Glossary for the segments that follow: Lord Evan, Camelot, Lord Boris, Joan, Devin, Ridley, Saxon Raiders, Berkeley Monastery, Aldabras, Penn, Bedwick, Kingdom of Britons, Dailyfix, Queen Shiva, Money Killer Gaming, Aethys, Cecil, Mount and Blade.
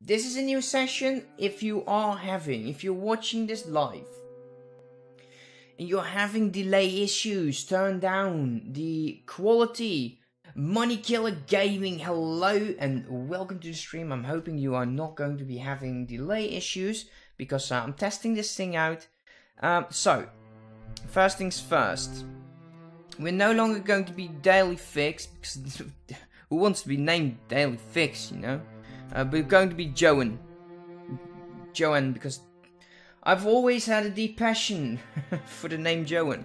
This is a new session. If you're watching this live and you're having delay issues, turn down the quality. Money Killer Gaming, hello and welcome to the stream. I'm hoping you are not going to be having delay issues because I'm testing this thing out. So, first things first. We're no longer going to be Daily Fix, because who wants to be named Daily Fix, you know? We're going to be Joan. Joan, because I've always had a deep passion for the name Joan.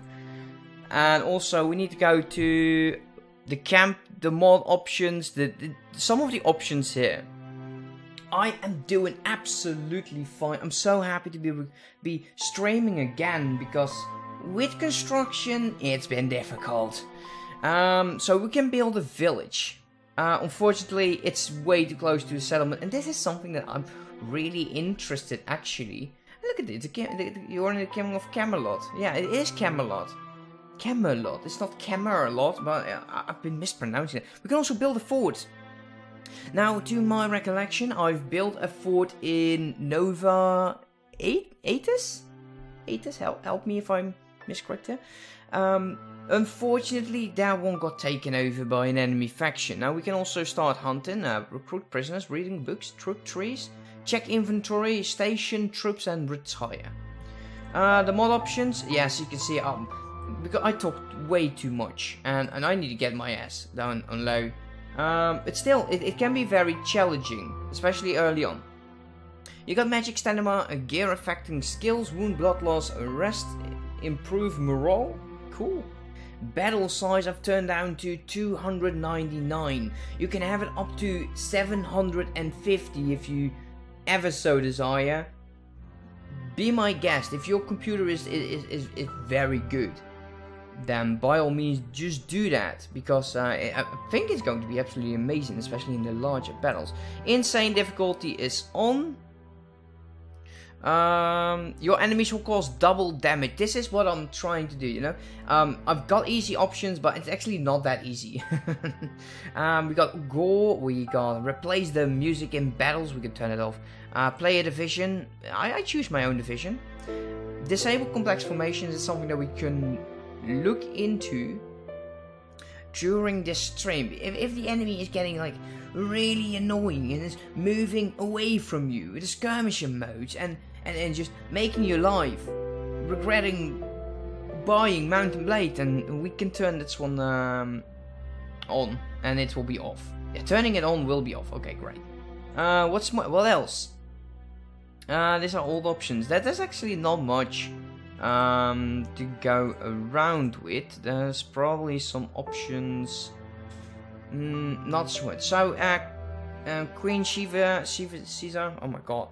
And also, we need to go to the camp, the mod options, some of the options here. I am doing absolutely fine. I'm so happy to be streaming again, because with construction, it's been difficult. So we can build a village. Unfortunately, it's way too close to a settlement, and this is something that I'm really interested, actually. Look at this, you're in the Kingdom of Camelot. Yeah, it is Camelot. Camelot, it's not Cameralot, but I've been mispronouncing it. We can also build a fort. Now, to my recollection, I've built a fort in Nova... Aethys? Aethys, help me if I'm miscorrect there. Unfortunately, that one got taken over by an enemy faction. Now we can also start hunting, recruit prisoners, reading books, troop trees, check inventory, station troops, and retire. The mod options, yes, you can see, because I talked way too much, and I need to get my ass down on low. But still, it can be very challenging, especially early on. You got magic, stamina, gear affecting skills, wound, blood loss, rest, improve morale. Cool. Battle size I've turned down to 299. You can have it up to 750 if you ever so desire. Be my guest. If your computer is very good, then by all means just do that, because I think it's going to be absolutely amazing, especially in the larger battles. Insane difficulty is on. Your enemies will cause double damage. This is what I'm trying to do, you know. I've got easy options, but it's actually not that easy. We got gore, we got replace the music in battles, we can turn it off. Player division, I choose my own division. Disable complex formations is something that we can look into during this stream. If the enemy is getting like really annoying and is moving away from you, the skirmisher modes and just making your life regretting buying Mount and Blade, and we can turn this one on and it will be off. Yeah, turning it on will be off. Okay, great. What else? These are all options. There's actually not much to go around with. There's probably some options. Not so much. So, Queen Shiva Caesar, oh my god.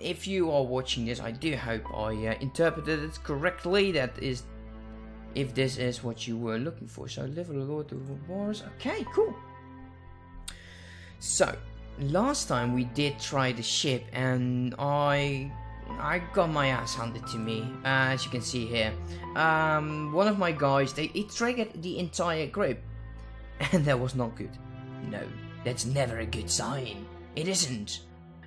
If you are watching this, I do hope I interpreted it correctly. That is, if this is what you were looking for. So, live with the Lord Boris. Okay, cool. So, last time we did try the ship, and I got my ass handed to me, as you can see here. One of my guys, it triggered the entire grip. And that was not good. No, that's never a good sign. It isn't.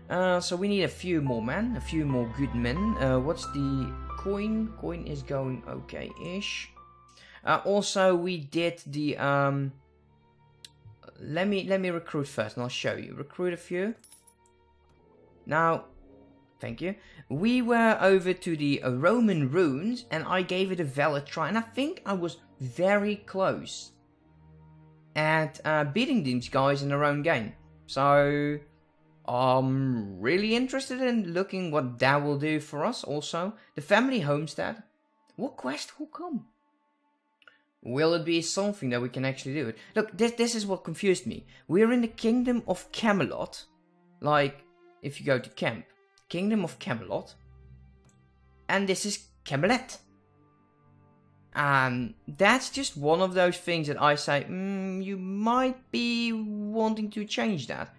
So we need a few more men, a few more good men. What's the coin? Coin is going okay-ish. Also, we did the... Let me recruit first and I'll show you. Recruit a few. Now, thank you. We were over to the Roman ruins and I gave it a valid try. And I think I was very close at beating these guys in their own game. So I'm really interested in looking what that will do for us. Also, the family homestead. What quest will come? Will it be something that we can actually do it? Look, this is what confused me. We're in the Kingdom of Camelot. Like, if you go to camp. Kingdom of Camelot. And this is Camelot. That's just one of those things that I say, you might be wanting to change that,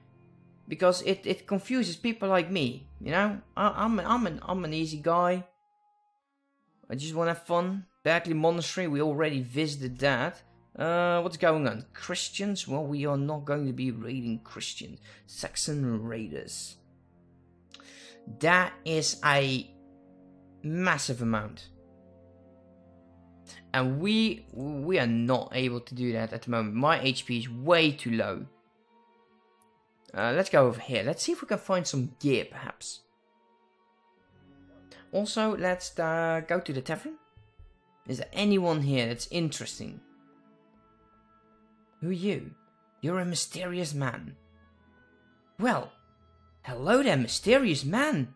because it confuses people like me, you know. I'm an easy guy. I just want to have fun. Berkeley Monastery, we already visited that. What's going on? Christians? Well, we are not going to be raiding Christians. Saxon Raiders. That is a massive amount. And we are not able to do that at the moment. My HP is way too low. Let's go over here. Let's see if we can find some gear, perhaps. Also, let's go to the tavern. Is there anyone here that's interesting? Who are you? You're a mysterious man. Well, hello there, mysterious man.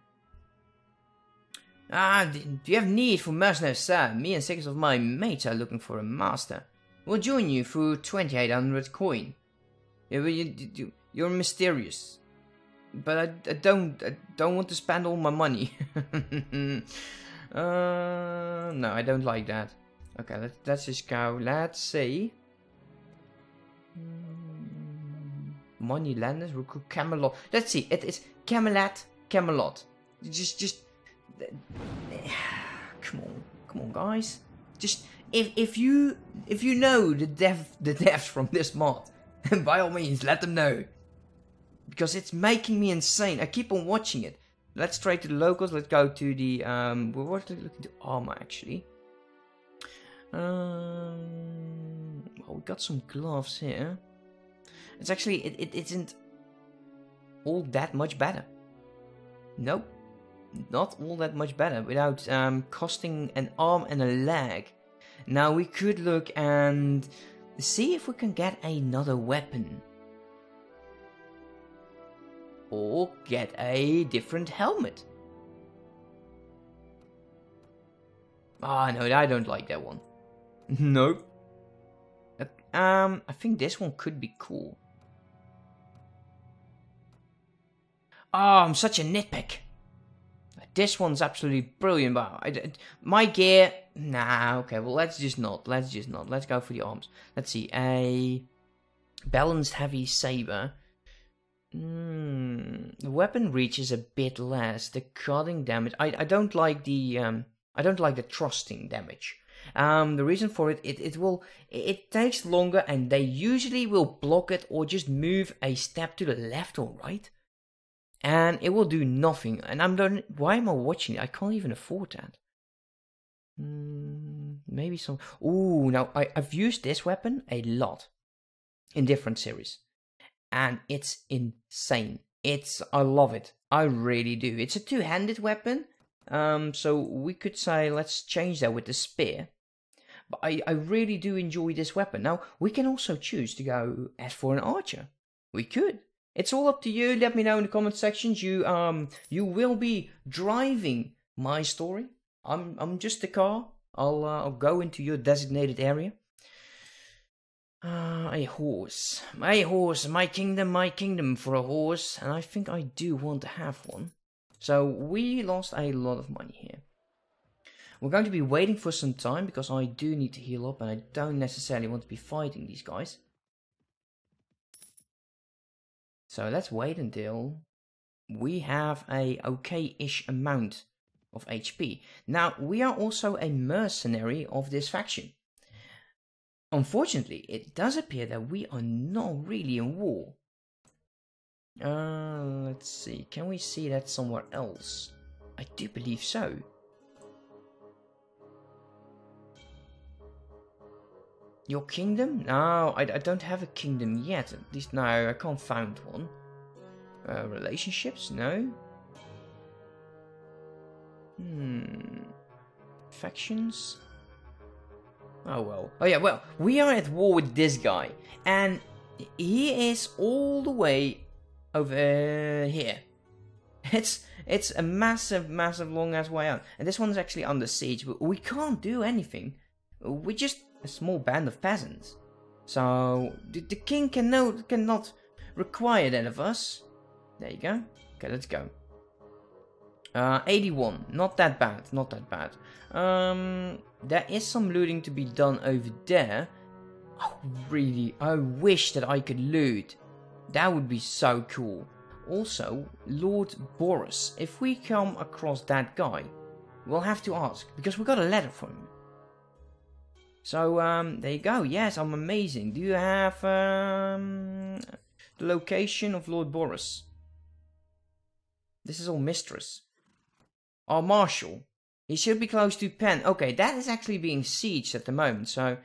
Do you have need for mercenaries, sir? Me and 6 of my mates are looking for a master. We'll join you for 2,800 coin. You're mysterious, but I don't want to spend all my money. No, I don't like that. Okay, let's just go. Let's see. Money landers, recruit Camelot. Let's see. It is Camelot. Camelot. Just. Come on, guys. Just if you know the devs from this mod, by all means let them know. Because it's making me insane. I keep on watching it. Let's try to the locals. Let's go to the we were looking to armor actually. Well, we got some gloves here. It's actually it isn't all that much better. Nope, not all that much better without costing an arm and a leg. Now we could look and see if we can get another weapon. Or get a different helmet. Ah, no, I don't like that one. Nope. I think this one could be cool. Oh, I'm such a nitpick. This one's absolutely brilliant, but my gear... Nah, okay, well, let's just not. Let's go for the arms. Let's see, a balanced heavy saber. The weapon reach is a bit less. The cutting damage. I don't like the thrusting damage. The reason for it, it takes longer, and they usually will block it or just move a step to the left or right, and it will do nothing. And I'm done. Why am I watching it? I can't even afford that. Maybe some. Ooh, now I've used this weapon a lot in different series. And it's insane. I love it. I really do. It's a two-handed weapon. So we could say, let's change that with the spear. But I really do enjoy this weapon. Now, we can also choose to go as for an archer. We could. It's all up to you. Let me know in the comment sections. You will be driving my story. I'm just a car. I'll go into your designated area. A horse. My horse, my kingdom for a horse. And I think I do want to have one. So we lost a lot of money here. We're going to be waiting for some time because I do need to heal up and I don't necessarily want to be fighting these guys. So let's wait until we have a okay-ish amount of HP. Now, we are also a mercenary of this faction. Unfortunately, it does appear that we are not really in war. Let's see. Can we see that somewhere else? I do believe so. Your kingdom? No, I don't have a kingdom yet. At least, no, I can't find one. Relationships? No. Factions? Oh well. Oh yeah, well, we are at war with this guy. And he is all the way over here. It's a massive, massive long-ass way out. And this one's actually under siege, but we can't do anything. We're just a small band of peasants. So, the king cannot require that of us. There you go. Okay, let's go. 81. Not that bad. Not that bad. There is some looting to be done over there. Oh, really? I wish that I could loot. That would be so cool. Also, Lord Boris. If we come across that guy, we'll have to ask. Because we got a letter from him. So, there you go. Yes, I'm amazing. Do you have the location of Lord Boris? This is all mistress. our marshal. He should be close to Penn. Okay, that is actually being sieged at the moment, so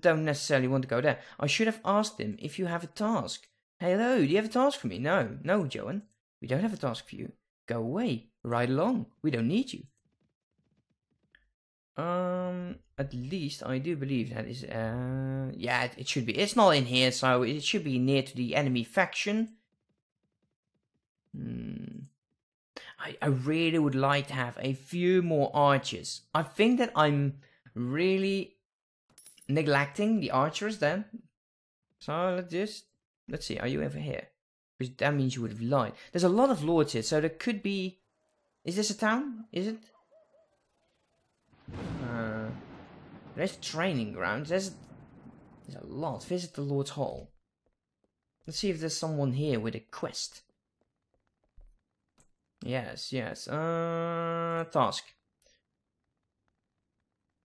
don't necessarily want to go there. I should have asked him if you have a task. Hello, do you have a task for me? No, no, Joan. We don't have a task for you. Go away. Ride along. We don't need you. At least I do believe that is, yeah, it should be. It's not in here, so it should be near to the enemy faction. I really would like to have a few more archers. I think that I'm really neglecting the archers then. So let's see, are you over here? Because that means you would have lied. There's a lot of lords here, so there could be... Is this a town? Is it? There's training grounds. There's a lot. Visit the Lord's Hall. Let's see if there's someone here with a quest. Yes, yes. Task.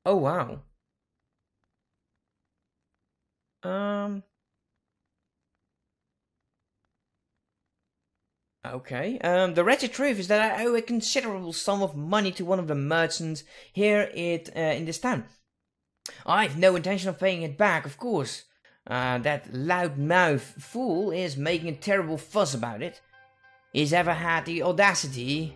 Oh, wow. Okay. The wretched truth is that I owe a considerable sum of money to one of the merchants here in this town. I've no intention of paying it back, of course. That loudmouth fool is making a terrible fuss about it. He's ever had the audacity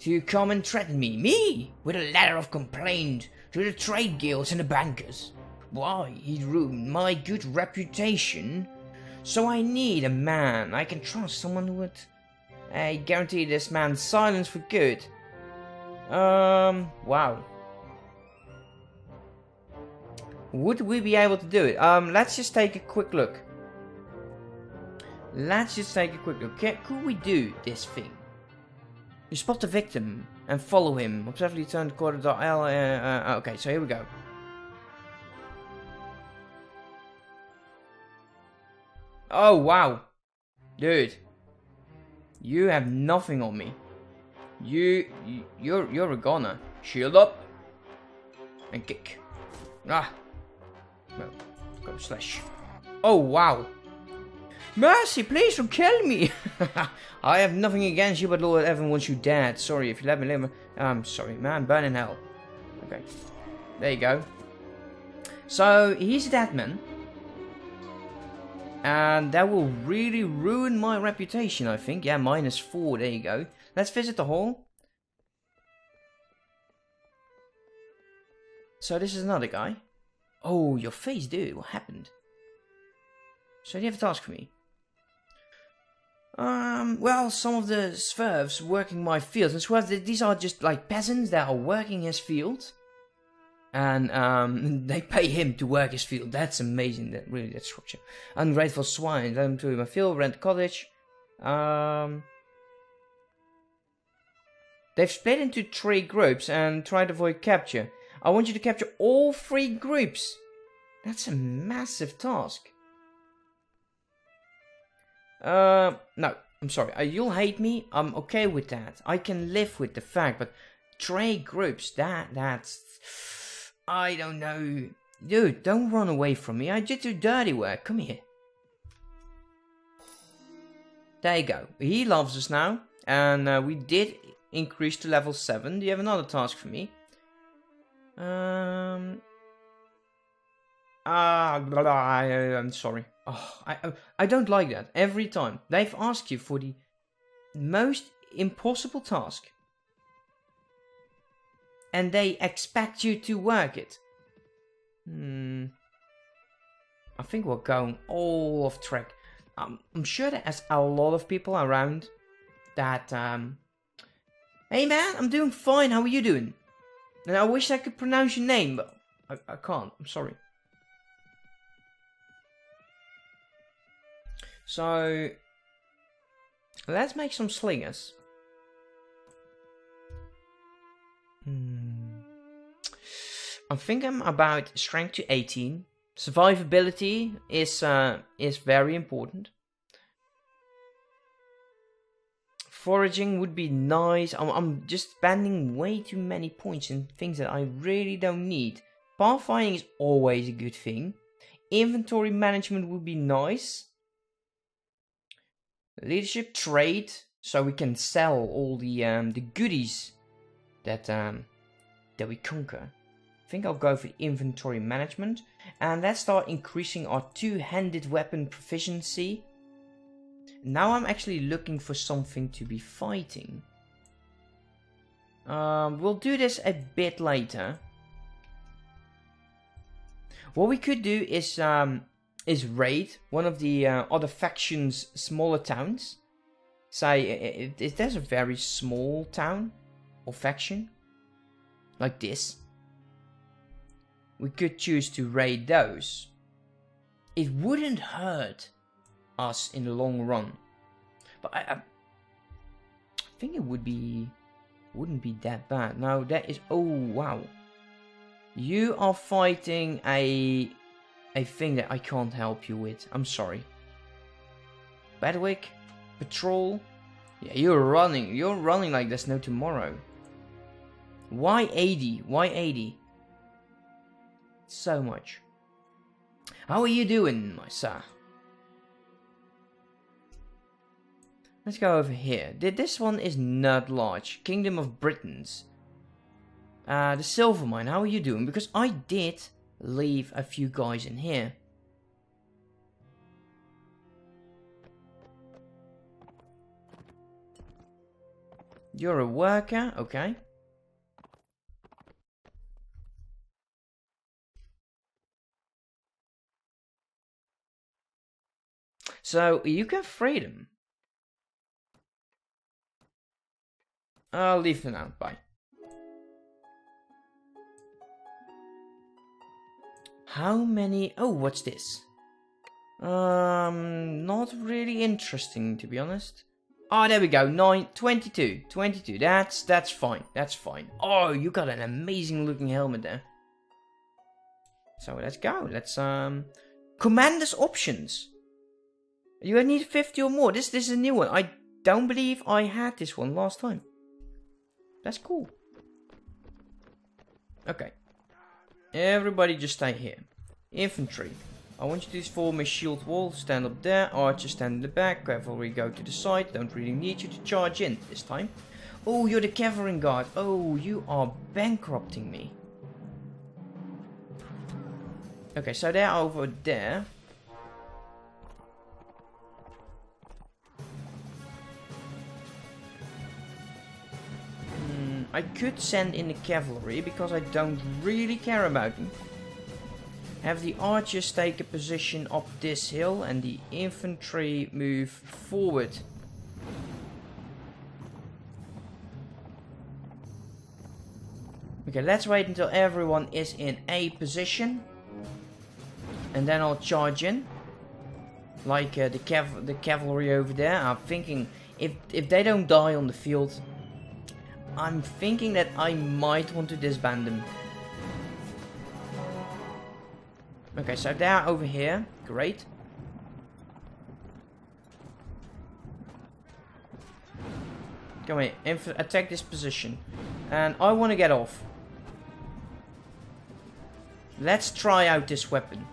to come and threaten me, with a letter of complaint to the trade guilds and the bankers. Why, he ruined my good reputation. So I need a man I can trust, someone who would... I guarantee this man's silence for good. Wow. Would we be able to do it? Let's just take a quick look. Could we do this thing? You spot the victim and follow him. Observably turn the corridor. Okay, so here we go. Oh, wow. Dude. You have nothing on me. You're a goner. Shield up. And kick. Ah. Well, go slash. Oh, wow. Mercy, please don't kill me. I have nothing against you, but Lord Evan wants you dead. Sorry if you let me live. I'm sorry, man. Burn in hell. Okay. There you go. So, he's a dead man. And that will really ruin my reputation, I think. Yeah, -4. There you go. Let's visit the hall. So this is another guy. Oh, your face, dude. What happened? So do you have a task for me? Well, some of the serfs working my fields. And swear these are just like peasants that are working his field. And they pay him to work his field. That's amazing. That really, that structure. Ungrateful swine. Let him to my field. Rent a cottage. They've split into 3 groups and tried to avoid capture. I want you to capture all 3 groups. That's a massive task. No. I'm sorry. You'll hate me. I'm okay with that. I can live with the fact. But 3 groups. That's. I don't know. Dude, don't run away from me. I did do dirty work. Come here. There you go. He loves us now. And we did increase to level 7. Do you have another task for me? I'm sorry. Oh, I don't like that. Every time. They've asked you for the most impossible task. And they expect you to work it. I think we're going all off track. I'm sure there's a lot of people around that... Hey man, I'm doing fine, how are you doing? And I wish I could pronounce your name, but I can't, I'm sorry. So... Let's make some slingers. I think I'm about strength to 18. Survivability is very important. Foraging would be nice. I'm just spending way too many points in things that I really don't need. Pathfinding is always a good thing. Inventory management would be nice. Leadership, trade, so we can sell all the goodies that we conquer. I think I'll go for inventory management, and let's start increasing our two-handed weapon proficiency. Now I'm actually looking for something to be fighting. We'll do this a bit later. What we could do is raid one of the other factions' smaller towns. Say if there's a very small town or faction like this, we could choose to raid those. It wouldn't hurt us in the long run, but I think it would be wouldn't be that bad. Now that is, oh wow, you are fighting a thing that I can't help you with. I'm sorry. Bedwick, patrol. Yeah, you're running like there's no tomorrow. Why 80? Why 80? So much. How are you doing, my sir? Let's go over here. This one is not large. Kingdom of Britons. The silver mine. How are you doing? Because I did leave a few guys in here. You're a worker, okay. So, you can free them. I'll leave them out, bye. How many? Oh, what's this? Not really interesting, to be honest. Oh, there we go, 9, 22, 22, that's fine, that's fine. Oh, you got an amazing looking helmet there. So, let's go, let's, Commander's options. You need 50 or more. This is a new one. I don't believe I had this one last time. That's cool. Okay. Everybody just stay here. Infantry. I want you to form a shield wall. Stand up there. Archers stand in the back. Cavalry go to the side. Don't really need you to charge in this time. Oh, you're the cavalry guard. Oh, you are bankrupting me. Okay, so they're over there. I could send in the cavalry because I don't really care about them. Have the archers take a position up this hill and the infantry move forward. Okay, let's wait until everyone is in a position. And then I'll charge in. Like the cavalry over there. I'm thinking if they don't die on the field, I'm thinking that I might want to disband them. Okay, so they are over here. Great. Come here, attack this position. And I want to get off. Let's try out this weapon.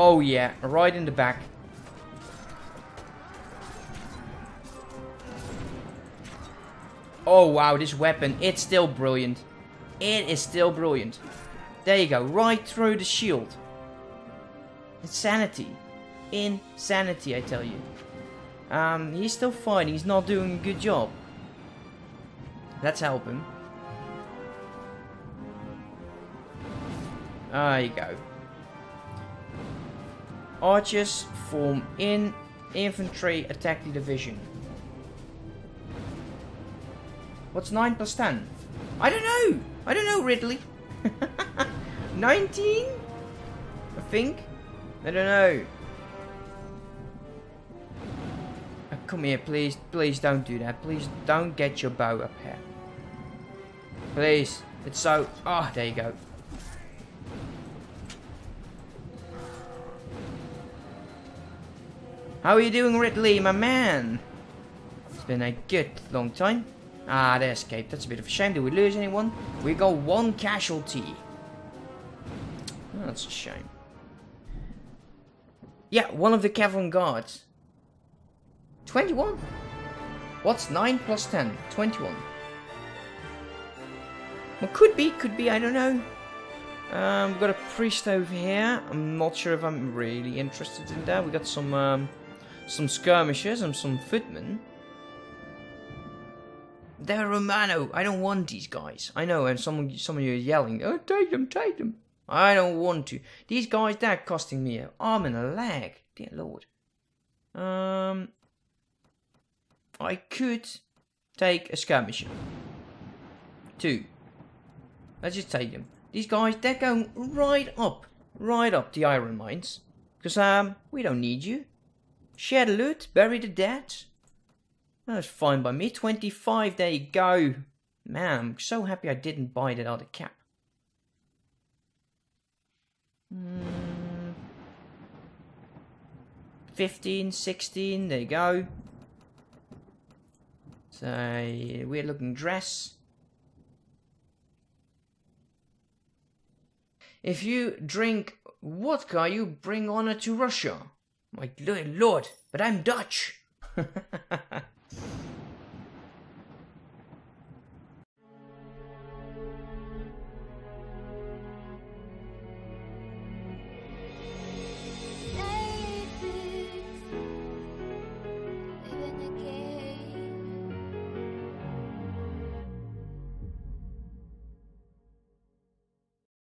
Oh yeah, right in the back. Oh wow, this weapon, it's still brilliant. It is still brilliant. There you go, right through the shield. Insanity. Insanity, I tell you. He's still fighting, he's not doing a good job. Let's help him. There you go. Archers form in, infantry attack the division. What's 9 plus 10? I don't know! I don't know, Ridley! 19? I think? I don't know. Come here, please. Please don't do that. Please don't get your bow up here. Please. It's so... Ah, oh, there you go. How are you doing, Ridley, my man? It's been a good long time. Ah, they escaped. That's a bit of a shame. Did we lose anyone? We got one casualty. Oh, that's a shame. Yeah, one of the Cavalry Guards. 21? What's 9 plus 10? 21. Well, could be, I don't know. We've got a priest over here. I'm not sure if I'm really interested in that. We got some skirmishers and some footmen. They're Romano. I don't want these guys. I know, and some of you are yelling, "Oh, take them, take them!" I don't want to. These guys, they're costing me an arm and a leg. Dear Lord. I could take a skirmisher. 2. Let's just take them. These guys, they're going right up the iron mines. Because, we don't need you. Share the loot, bury the dead. That's fine by me. 25, there you go. Man, I'm so happy I didn't buy that other cap. Mm. 15, 16, there you go. So, weird looking dress. If you drink vodka, you bring honor to Russia. My lord, but I'm Dutch.